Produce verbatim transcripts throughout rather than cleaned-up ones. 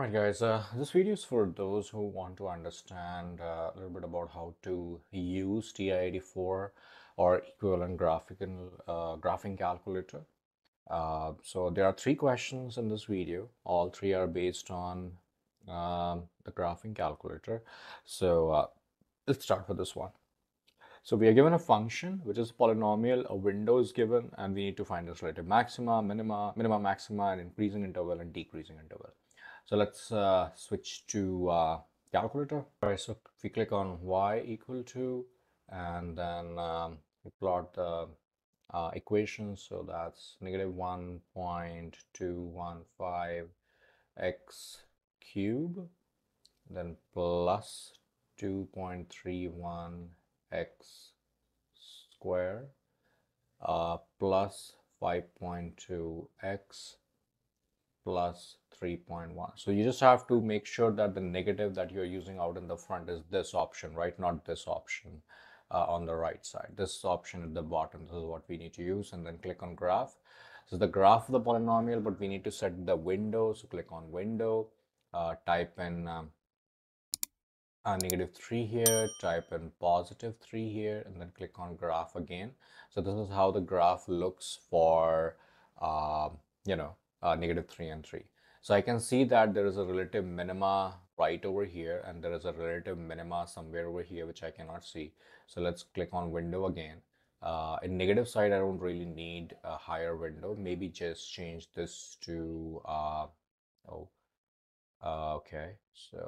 Alright guys, uh, this video is for those who want to understand uh, a little bit about how to use T I eighty-four or equivalent graphical, uh, graphing calculator. Uh, so there are three questions in this video. All three are based on um, the graphing calculator. So uh, let's start with this one. So we are given a function, which is a polynomial, a window is given, and we need to find its relative maxima, minima, minima, maxima, and increasing interval and decreasing interval. So let's uh, switch to uh, calculator. All right, so if we click on y equal to, and then um, we plot the uh, equation. So that's negative one point two one five x cube, then plus two point three one x square, uh, plus five point two x, plus three point one. So you just have to make sure that the negative that you're using out in the front is this option, right? Not this option uh, on the right side. This option at the bottom, this is what we need to use, and then click on graph. This is the graph of the polynomial, but we need to set the window. So click on window, uh, type in um, uh, negative three here, type in positive three here, and then click on graph again. So this is how the graph looks for, uh, you know, Uh, negative three and three. So I can see that there is a relative minima right over here, and there is a relative minima somewhere over here which I cannot see. So let's click on window again. Uh, in negative side, I don't really need a higher window. Maybe just change this to uh, oh uh, okay, so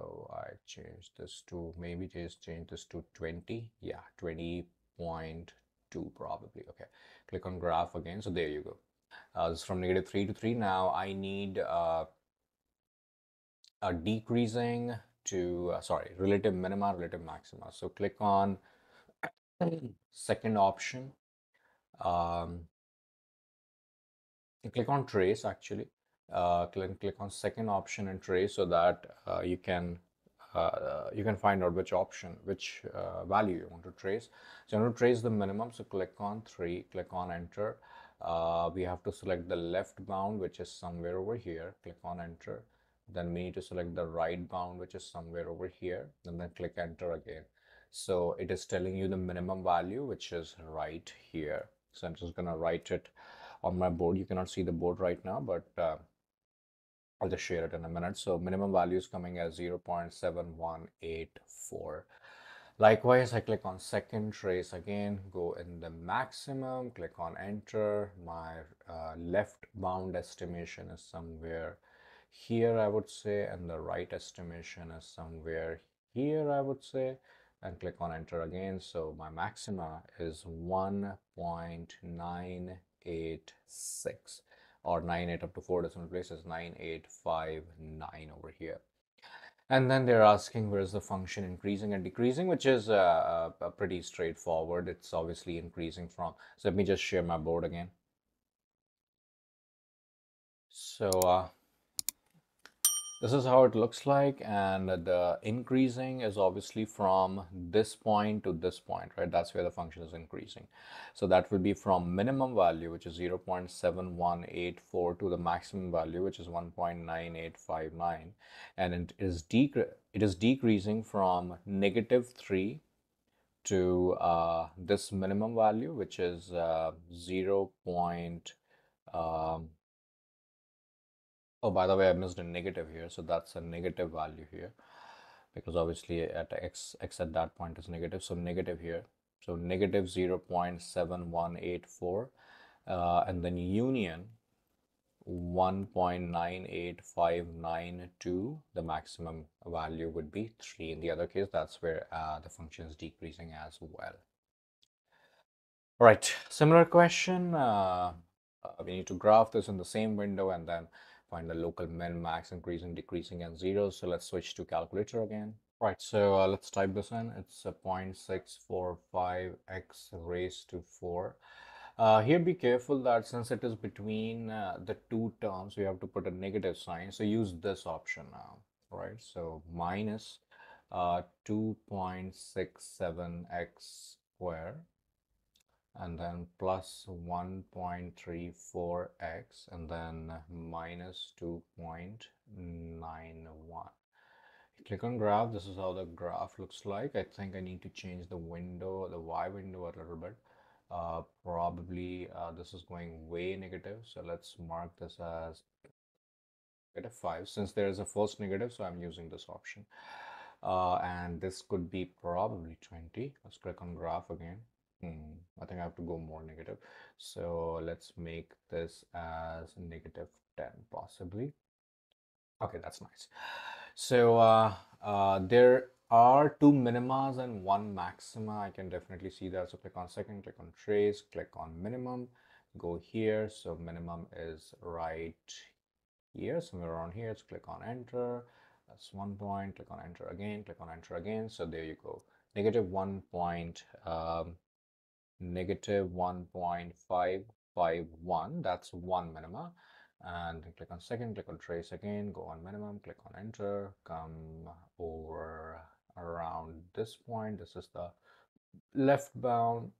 I changed this to maybe just change this to twenty. Yeah, twenty point two probably. Okay, click on graph again. So there you go. Uh, this is from negative three to three. Now I need uh, a decreasing to uh, sorry relative minima, relative maxima. So click on second option, um, click on trace actually, uh, click, click on second option and trace, so that uh, you can uh, you can find out which option, which uh, value you want to trace. So I'm going to trace the minimum, so click on three, click on enter. Uh, we have to select the left bound, which is somewhere over here, click on enter. Then we need to select the right bound, which is somewhere over here, and then click enter again. So it is telling you the minimum value, which is right here. So I'm just gonna write it on my board. You cannot see the board right now, but uh, I'll just share it in a minute. So minimum value is coming as zero point seven one eight four. Likewise, I click on second, trace again, go in the maximum, click on enter. My uh, left bound estimation is somewhere here, I would say, and the right estimation is somewhere here, I would say, and click on enter again. So my maxima is one point nine eight six, or nine eight up to four decimal places, nine eight five nine over here. And then they're asking where is the function increasing and decreasing, which is uh, uh, pretty straightforward. It's obviously increasing from, so let me just share my board again. So uh, this is how it looks like, and the increasing is obviously from this point to this point, right? That's where the function is increasing. So that will be from minimum value, which is zero point seven one eight four, to the maximum value, which is one point nine eight five nine, and it is decre it is decreasing from negative three to uh, this minimum value, which is uh, zero. Um, Oh, by the way, I missed a negative here, so that's a negative value here, because obviously at x, x at that point is negative, so negative here. So negative zero point seven one eight four, uh, and then union one point nine eight five nine to the maximum value would be three. In the other case, that's where uh, the function is decreasing as well. All right, similar question. Uh, we need to graph this in the same window, and then find the local min, max, increasing, decreasing, and zero. So let's switch to calculator again. Right, so uh, let's type this in. It's a zero point six four five x raised to four. Uh, here, be careful that since it is between uh, the two terms, we have to put a negative sign. So use this option now, right? So minus uh, two point six seven x squared, and then plus one point three four x, and then minus two point nine nine one. Click on graph. This is how the graph looks like. I think I need to change the window, the Y window a little bit. Uh, probably uh, this is going way negative, so let's mark this as negative five, since there is a false negative, so I'm using this option. Uh, and this could be probably twenty. Let's click on graph again. Hmm, I think I have to go more negative, so let's make this as negative ten possibly. Okay, that's nice. So uh, uh, there are two minimas and one maxima. I can definitely see that. So click on second, click on trace, click on minimum, go here. So minimum is right here, somewhere around here. Let's click on enter. That's one point. Click on enter again, click on enter again. So there you go. Negative one point, um, negative one point five five one. That's one minima. And then click on second, click on trace again, go on minimum, click on enter, come over around this point. This is the left bound,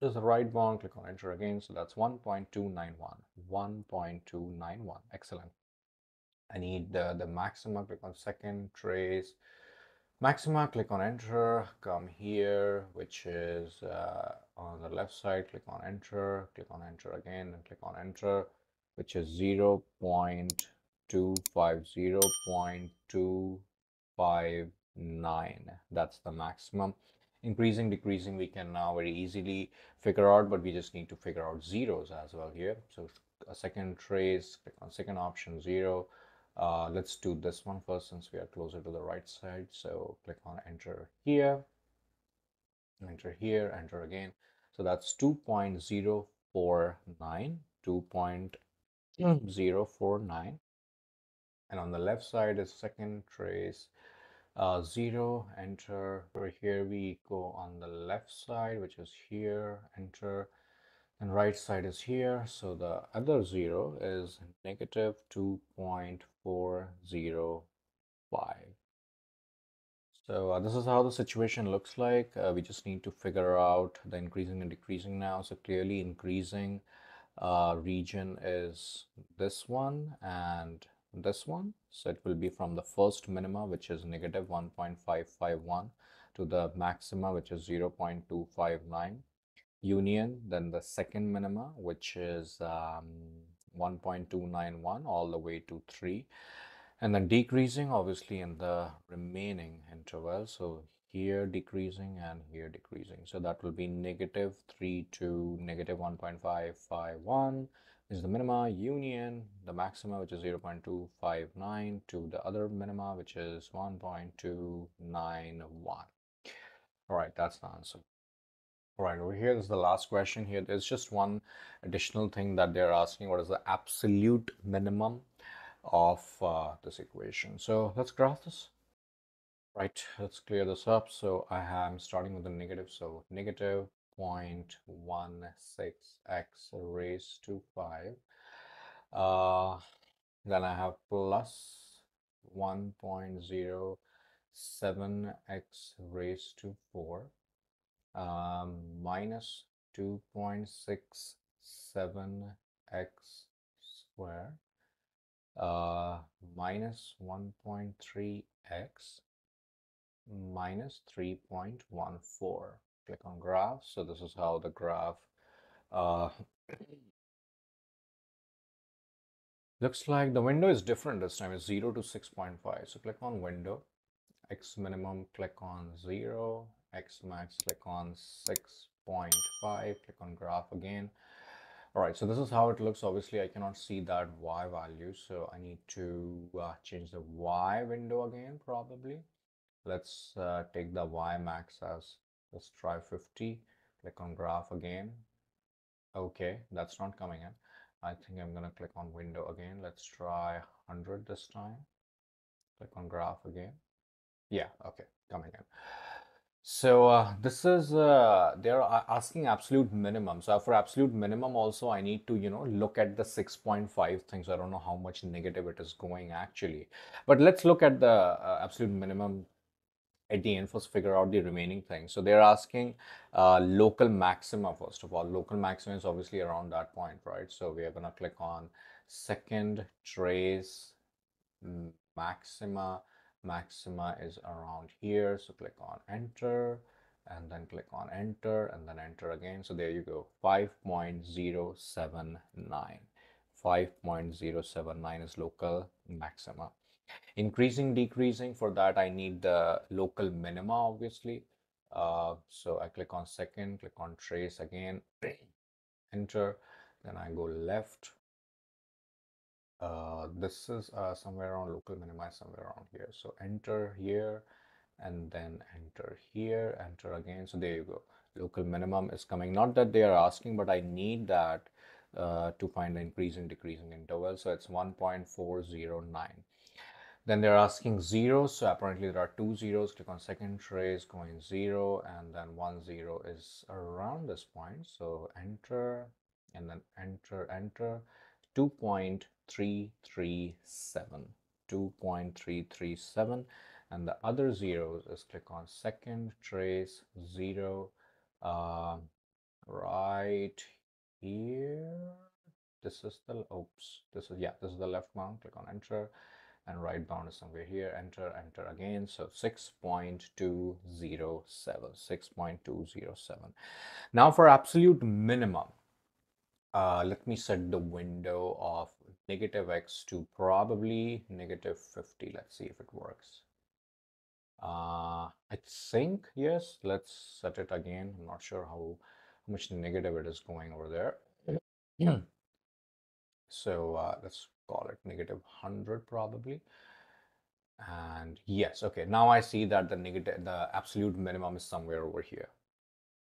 this is the right bound, click on enter again. So that's one point two nine one, one point two nine one. Excellent. I need the, the maxima. Click on second, trace maxima, click on enter, come here, which is uh, on the left side, click on enter, click on enter again, and click on enter, which is zero point two five zero point two five nine. That's the maximum. Increasing, decreasing, we can now very easily figure out, but we just need to figure out zeros as well here. So a second trace, click on second option, zero. Uh, let's do this one first, since we are closer to the right side. So click on enter here, enter here, enter again. So that's two point zero four nine, two point zero four nine. And on the left side is second trace, uh, zero, enter. Over here we go on the left side, which is here, enter. And right side is here, so the other zero is negative two point four zero five. So uh, this is how the situation looks like. Uh, we just need to figure out the increasing and decreasing now. So clearly increasing uh, region is this one and this one. So it will be from the first minima, which is negative one point five five one, to the maxima, which is zero point two five nine. Union, then the second minima, which is um, one point two nine one, all the way to three, and then decreasing obviously in the remaining interval. So here decreasing and here decreasing, so that will be negative three to negative one point five five one is the minima, union the maxima, which is zero point two five nine, to the other minima, which is one point two nine one. All right, that's the answer. Right, over here is the last question. Here there's just one additional thing that they're asking: what is the absolute minimum of uh, this equation? So let's graph this. Right, let's clear this up. So I am starting with a negative, so negative zero point one six x raised to five. Uh, then I have plus one point zero seven x raised to four. Um, minus two point six seven x squared, uh, minus one point three x, minus three point one four. Click on graph. So this is how the graph uh, looks like. The window is different this time. It's zero to six point five. So click on window, x minimum, click on zero, x max, click on six point five, click on graph again. All right, so this is how it looks. Obviously I cannot see that y value, so I need to uh, change the y window again. Probably let's uh, take the y max as, let's try fifty, click on graph again. Okay, that's not coming in. I think I'm gonna click on window again. Let's try one hundred this time, click on graph again. Yeah, okay, coming in. So uh, this is, uh, they're asking absolute minimum. So for absolute minimum also, I need to, you know, look at the six point five things. I don't know how much negative it is going actually. But let's look at the uh, absolute minimum at the end first, figure out the remaining things. So they're asking uh, local maxima first of all. Local maxima is obviously around that point, right? So we are going to click on second, trace, maxima. Maxima is around here, so click on enter and then click on enter and then enter again. So there you go, five point zero seven nine. five point zero seven nine is local maxima. Increasing, decreasing, for that I need the local minima, obviously. Uh, so I click on second, click on trace again, enter, then I go left. Uh, this is uh, somewhere around local minima, somewhere around here. So enter here and then enter here, enter again. So there you go, local minimum is coming. Not that they are asking, but I need that uh, to find the increasing, decreasing interval. So it's one point four zero nine. Then they're asking zeros, so apparently there are two zeros. Click on second trace, going zero, and then one zero is around this point. So enter and then enter, enter. two point three three seven, two point three three seven, and the other zeros is click on second trace, zero, uh, right here. This is the oops. This is yeah. This is the left bound. Click on enter, and right bound is somewhere here. Enter, enter again. So six point two zero seven, six point two zero seven. Now for absolute minimum. Uh, let me set the window of negative x to probably negative fifty. Let's see if it works. Uh, I think, yes, let's set it again. I'm not sure how, how much negative it is going over there. Yeah. So uh, let's call it negative one hundred probably. And yes, okay, now I see that the negative, the absolute minimum is somewhere over here.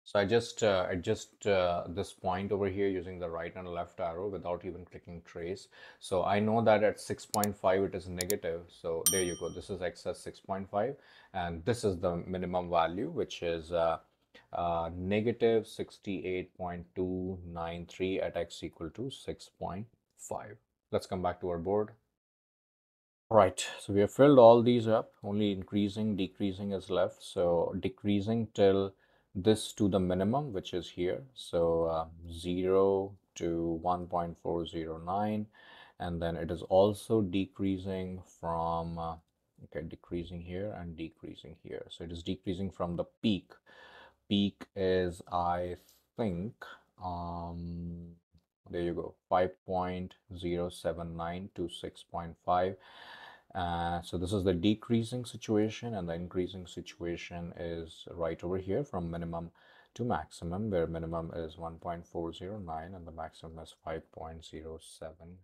So I just uh, adjust uh, this point over here using the right and left arrow without even clicking trace. So I know that at six point five it is negative. So there you go. This is x as six point five, and this is the minimum value, which is uh, uh, negative sixty-eight point two nine three at x equal to six point five. Let's come back to our board. Right, so we have filled all these up. Only increasing, decreasing is left. So decreasing till this to the minimum, which is here. So uh, zero to one point four zero nine, and then it is also decreasing from uh, okay, decreasing here and decreasing here. So it is decreasing from the peak. Peak is, I think, um there you go, five point zero seven nine to six point five. Uh, so this is the decreasing situation, and the increasing situation is right over here from minimum to maximum, where minimum is one point four zero nine and the maximum is five point zero seven